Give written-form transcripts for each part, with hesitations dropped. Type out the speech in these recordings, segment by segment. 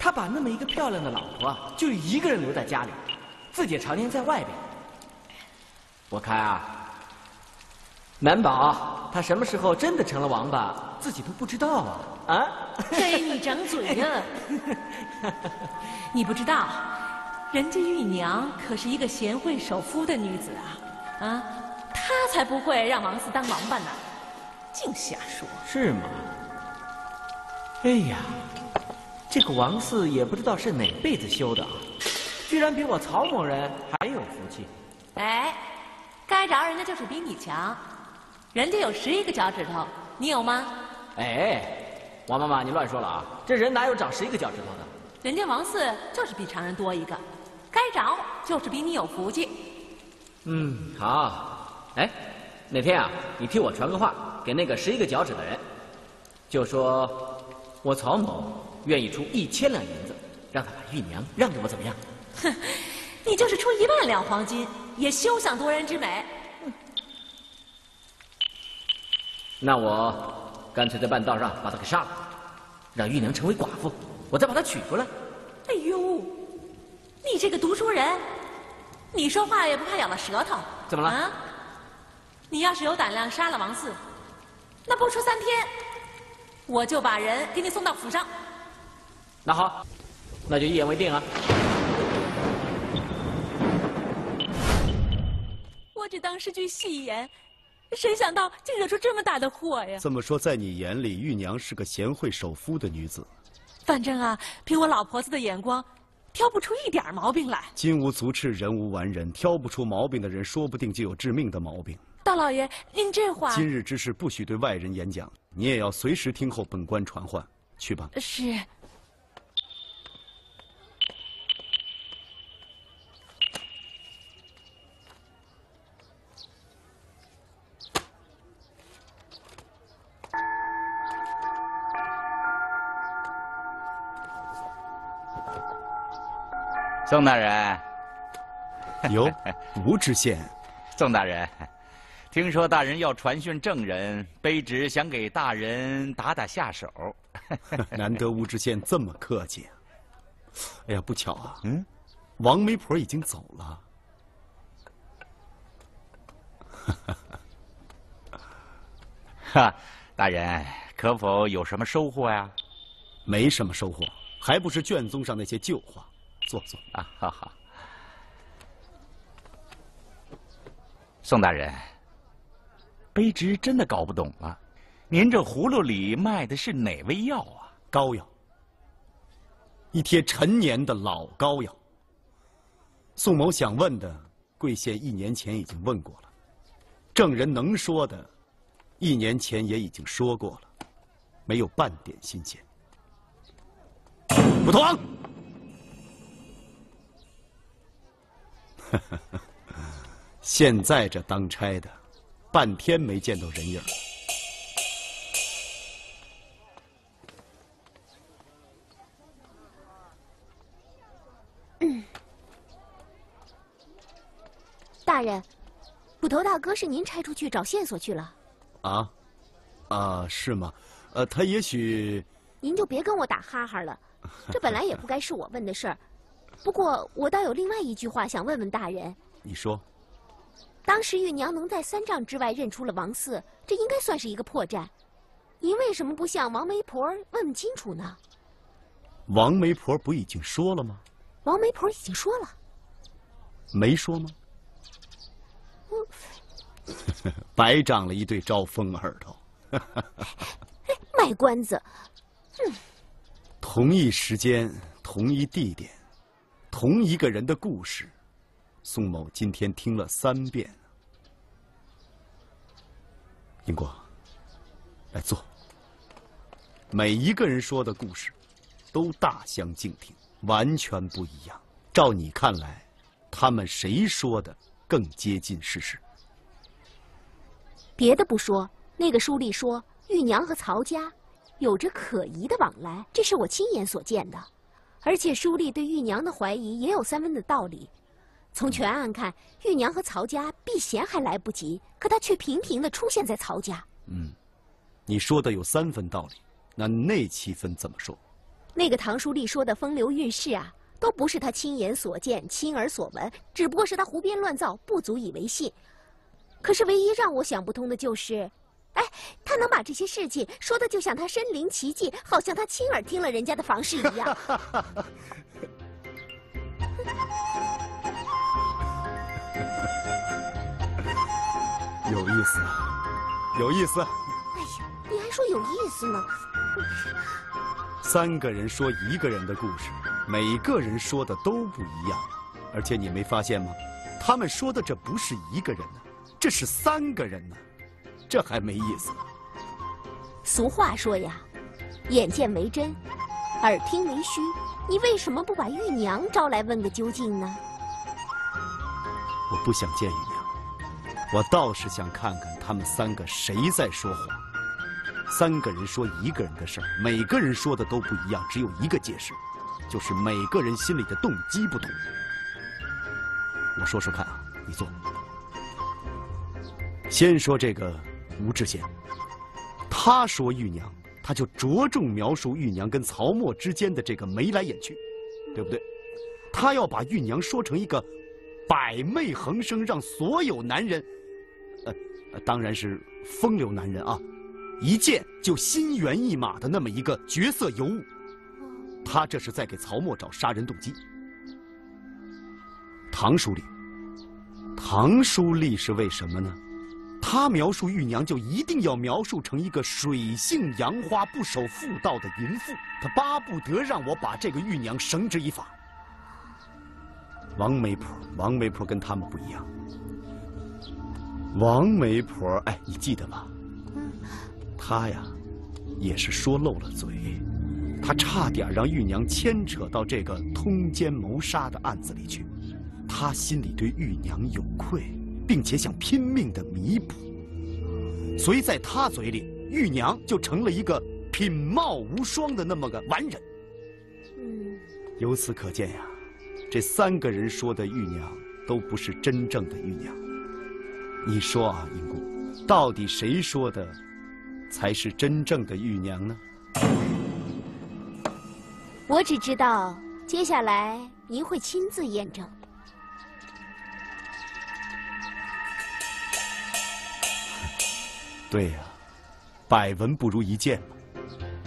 他把那么一个漂亮的老婆啊，就一个人留在家里，自己常年在外边。我看啊，难保他什么时候真的成了王八，自己都不知道啊！啊，该你掌嘴呀！你不知道，人家玉娘可是一个贤惠守夫的女子啊！啊，她才不会让王四当王八呢，净瞎说。是吗？哎呀！ 这个王四也不知道是哪辈子修的啊，居然比我曹某人还有福气。哎，该着人家就是比你强，人家有11个脚趾头，你有吗？哎，王妈妈，你乱说了啊！这人哪有长11个脚趾头的？人家王四就是比常人多一个，该着就是比你有福气。嗯，好。哎，哪天啊，你替我传个话给那个11个脚趾的人，就说我曹某 愿意出1000两银子，让他把玉娘让给我，怎么样？哼，你就是出1万两黄金，也休想夺人之美。嗯、那我干脆在半道上把他给杀了，让玉娘成为寡妇，我再把她娶回来。哎呦，你这个读书人，你说话也不怕咬了舌头？怎么了？啊？你要是有胆量杀了王四，那不出3天，我就把人给你送到府上。 那好，那就一言为定啊！我只当是句戏言，谁想到竟惹出这么大的祸呀！这么说，在你眼里，玉娘是个贤惠守夫的女子。反正啊，凭我老婆子的眼光，挑不出一点毛病来。金无足赤，人无完人，挑不出毛病的人，说不定就有致命的毛病。大老爷，您这话……今日之事不许对外人演讲，你也要随时听候本官传唤。去吧。是。 宋大人，哟，吴知县，宋大人，听说大人要传讯证人，卑职想给大人打下手。难得吴知县这么客气。哎呀，不巧啊，嗯，王媒婆已经走了。哈，大人可否有什么收获呀？没什么收获，还不是卷宗上那些旧话。 坐坐啊，哈哈。宋大人，卑职真的搞不懂了，您这葫芦里卖的是哪味药啊？膏药，一贴陈年的老膏药。宋某想问的，贵县1年前已经问过了；证人能说的，1年前也已经说过了，没有半点新鲜。捕头王。 现在这当差的，半天没见到人影。嗯，大人，捕头大哥是您差出去找线索去了？啊，啊，是吗？他也许……您就别跟我打哈哈了，这本来也不该是我问的事儿。 不过，我倒有另外一句话想问问大人。你说，当时玉娘能在3丈之外认出了王四，这应该算是一个破绽。您为什么不向王媒婆问问清楚呢？王媒婆不已经说了吗？王媒婆已经说了。没说吗？嗯、白长了一对招风耳朵。卖关子。嗯、同一时间，同一地点。 同一个人的故事，宋某今天听了3遍。英国，来坐。每一个人说的故事，都大相径庭，完全不一样。照你看来，他们谁说的更接近事实？别的不说，那个书吏说，玉娘和曹家有着可疑的往来，这是我亲眼所见的。 而且书吏对玉娘的怀疑也有3分的道理。从全案看，玉娘和曹家避嫌还来不及，可她却频频的出现在曹家。嗯，你说的有3分道理，那7分怎么说？那个唐书立说的风流韵事啊，都不是他亲眼所见、亲耳所闻，只不过是他胡编乱造，不足以为信。可是唯一让我想不通的就是，哎，他能把这些事情说的就像他身临其境，好像他亲耳听了人家的房事一样。有意思，有意思。哎呀，你还说有意思呢？三个人说一个人的故事，每个人说的都不一样，而且你没发现吗？他们说的这不是一个人呢，这是三个人呢，这还没意思呢。俗话说呀，眼见为真，耳听为虚，你为什么不把玉娘招来问个究竟呢？我不想见玉娘。 我倒是想看看他们三个谁在说谎。三个人说一个人的事儿，每个人说的都不一样，只有一个解释，就是每个人心里的动机不同。我说说看啊，你坐。先说这个吴志贤，他说玉娘，他就着重描述玉娘跟曹沫之间的这个眉来眼去，对不对？他要把玉娘说成一个百媚横生，让所有男人。 当然是风流男人啊，一见就心猿意马的那么一个绝色尤物，他这是在给曹沫找杀人动机。唐书立是为什么呢？他描述玉娘就一定要描述成一个水性杨花、不守妇道的淫妇，他巴不得让我把这个玉娘绳之以法。王媒婆跟他们不一样。 王媒婆，哎，你记得吧？她呀，也是说漏了嘴，她差点让玉娘牵扯到这个通奸谋杀的案子里去。她心里对玉娘有愧，并且想拼命的弥补，所以在她嘴里，玉娘就成了一个品貌无双的那么个完人。由此可见呀，这三个人说的玉娘都不是真正的玉娘。 你说啊，英姑，到底谁说的才是真正的玉娘呢？我只知道，接下来您会亲自验证。对呀，百闻不如一见嘛。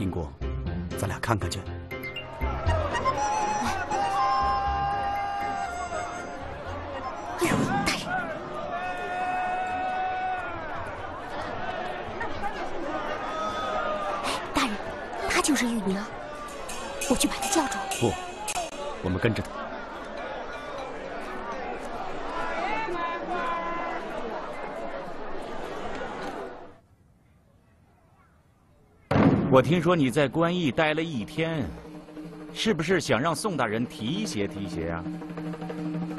英姑，咱俩看看去。 就是玉娘，我去把她叫住。不，我们跟着她。我听说你在官驿待了一天，是不是想让宋大人提携提携啊？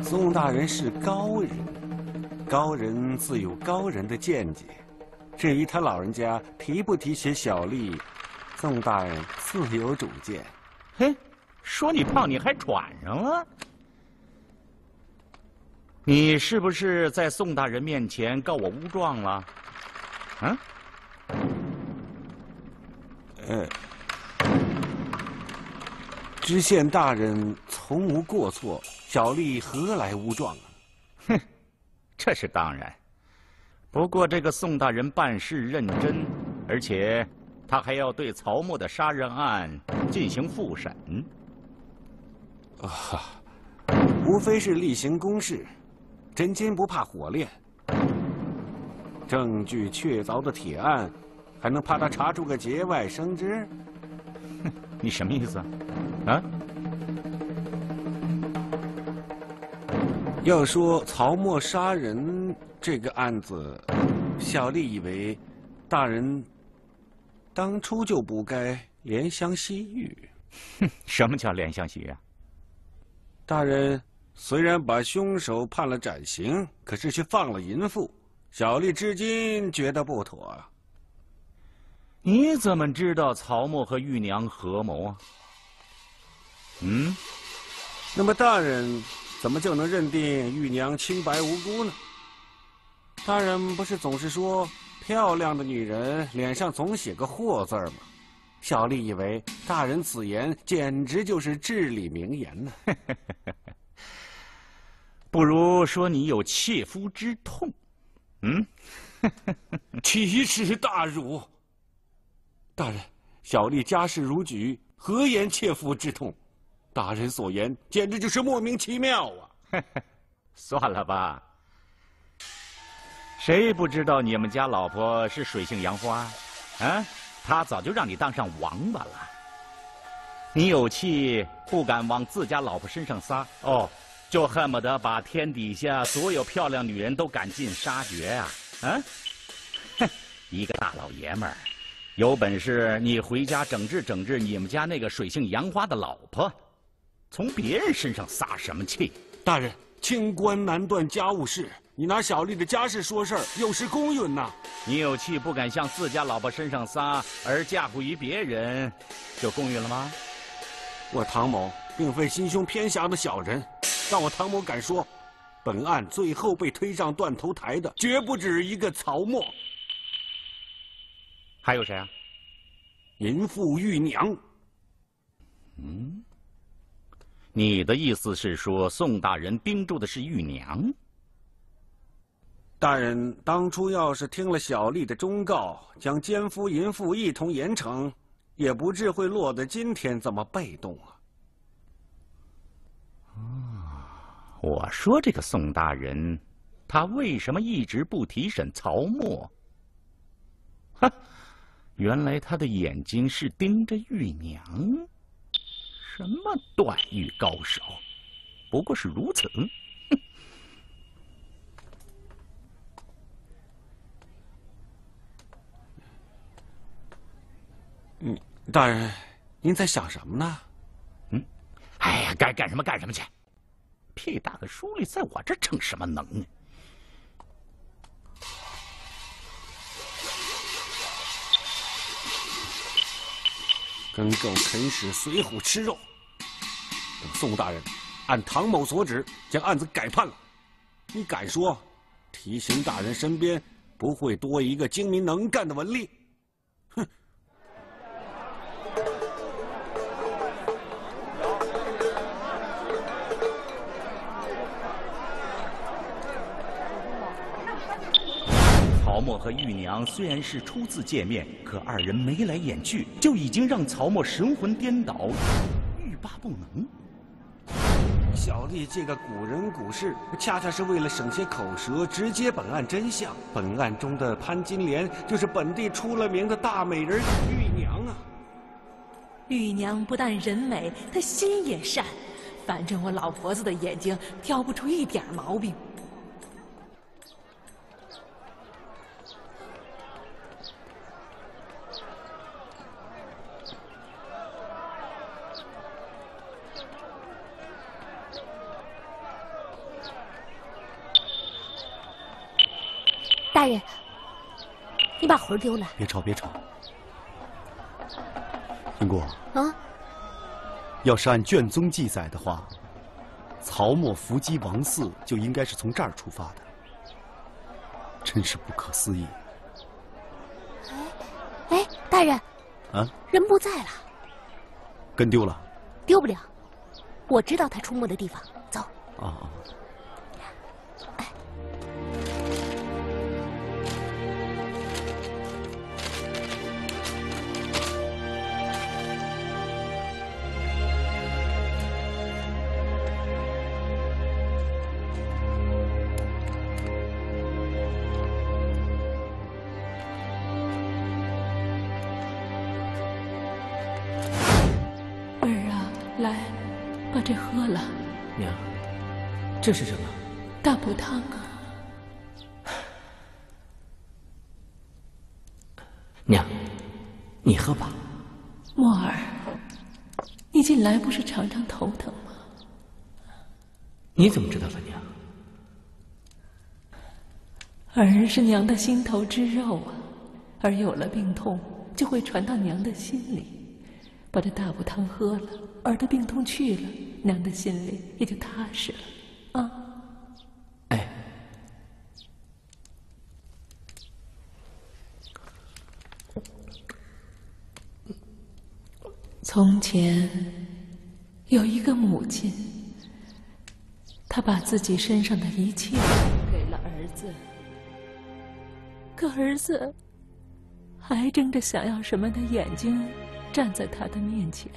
宋大人是高人，高人自有高人的见解。至于他老人家提不提携小吏。 宋大人自有主见。嘿，说你胖，你还喘上了。你是不是在宋大人面前告我诬状了？嗯？知县大人从无过错，小吏何来诬状啊？哼，这是当然。不过这个宋大人办事认真，而且。 他还要对曹沫的杀人案进行复审，啊，无非是例行公事，真金不怕火炼。证据确凿的铁案，还能怕他查出个节外生枝？哼，你什么意思啊？啊？要说曹沫杀人这个案子，小吏以为，大人。 当初就不该怜香惜玉。哼，什么叫怜香惜玉啊？大人虽然把凶手判了斩刑，可是却放了淫妇，小吏至今觉得不妥。你怎么知道曹沫和玉娘合谋啊？嗯？那么大人怎么就能认定玉娘清白无辜呢？大人不是总是说？ 漂亮的女人脸上总写个“祸”字吗？小丽以为大人此言简直就是至理名言呢、啊。不如说你有切肤之痛。嗯，奇耻大辱！大人，小丽家世如举，何言切肤之痛？大人所言简直就是莫名其妙啊！算了吧。 谁不知道你们家老婆是水性杨花，啊？她早就让你当上王八了。你有气不敢往自家老婆身上撒，哦，就恨不得把天底下所有漂亮女人都赶尽杀绝啊！啊，哼，一个大老爷们儿，有本事你回家整治整治你们家那个水性杨花的老婆，从别人身上撒什么气？大人，清官难断家务事。 你拿小丽的家事说事儿，有失公允呐！你有气不敢向自家老婆身上撒，而嫁祸于别人，就公允了吗？我唐某并非心胸偏狭的小人，但我唐某敢说，本案最后被推上断头台的，绝不止一个曹沫。还有谁啊？淫妇玉娘。嗯，你的意思是说，宋大人盯住的是玉娘？ 大人当初要是听了小丽的忠告，将奸夫淫妇一同严惩，也不至会落得今天这么被动啊！啊，我说这个宋大人，他为什么一直不提审曹沫？哈，原来他的眼睛是盯着玉娘，什么断狱高手，不过是如此。 嗯，大人，您在想什么呢？嗯，哎呀，该干什么干什么去！屁大个书里在我这逞什么能呢？跟狗啃屎，随虎吃肉。等宋大人按唐某所指，将案子改判了，你敢说，提刑大人身边不会多一个精明能干的文吏？哼！ 曹沫和玉娘虽然是初次见面，可二人眉来眼去，就已经让曹沫神魂颠倒，欲罢不能。小丽这个古人古事，恰恰是为了省些口舌，直接本案真相。本案中的潘金莲，就是本地出了名的大美人玉娘啊。玉娘不但人美，她心也善。反正我老婆子的眼睛挑不出一点毛病。 大人，你把魂丢了！别吵，别吵！英姑啊，要是按卷宗记载的话，曹沫伏击王四就应该是从这儿出发的，真是不可思议！哎，大人，啊，人不在了，跟丢了？丢不了，我知道他出没的地方，走。啊。 这是什么？大补汤啊！娘，你喝吧。墨儿，你近来不是常常头疼吗？你怎么知道的，娘？儿是娘的心头之肉啊，儿有了病痛，就会传到娘的心里。把这大补汤喝了，儿的病痛去了，娘的心里也就踏实了。 啊，哎，从前有一个母亲，她把自己身上的一切给了儿子，可儿子还睁着想要什么的眼睛站在她的面前。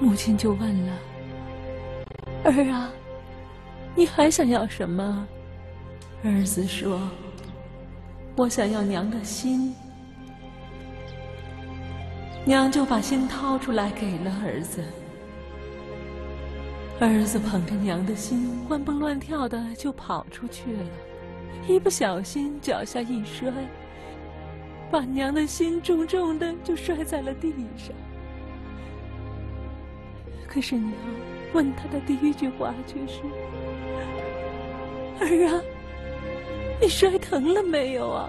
母亲就问了：“儿啊，你还想要什么？”儿子说：“我想要娘的心。”娘就把心掏出来给了儿子。儿子捧着娘的心，乱蹦乱跳的就跑出去了，一不小心脚下一摔，把娘的心重重的就摔在了地上。可是娘问他的第一句话却是：“儿啊，你摔疼了没有啊？”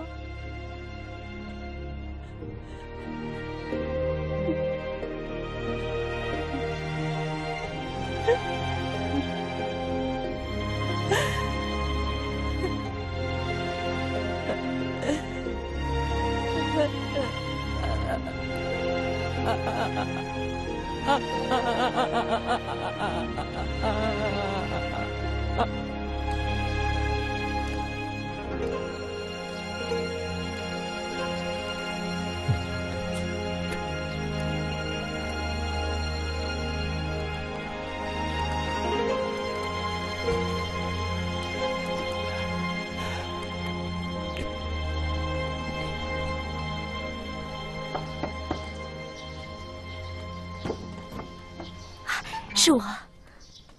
是我，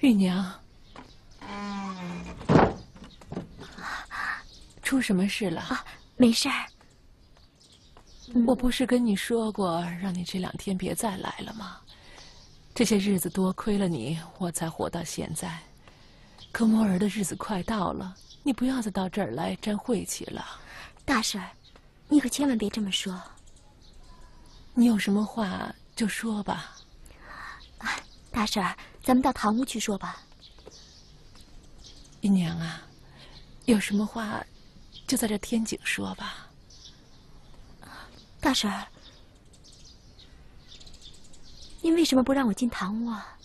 玉娘，出什么事了？啊，没事儿。我不是跟你说过，让你这两天别再来了吗？这些日子多亏了你，我才活到现在。可摩儿的日子快到了，你不要再到这儿来沾晦气了。大婶，你可千万别这么说。你有什么话就说吧。大婶儿，咱们到堂屋去说吧。姨娘啊，有什么话就在这天井说吧。大婶儿，您为什么不让我进堂屋啊？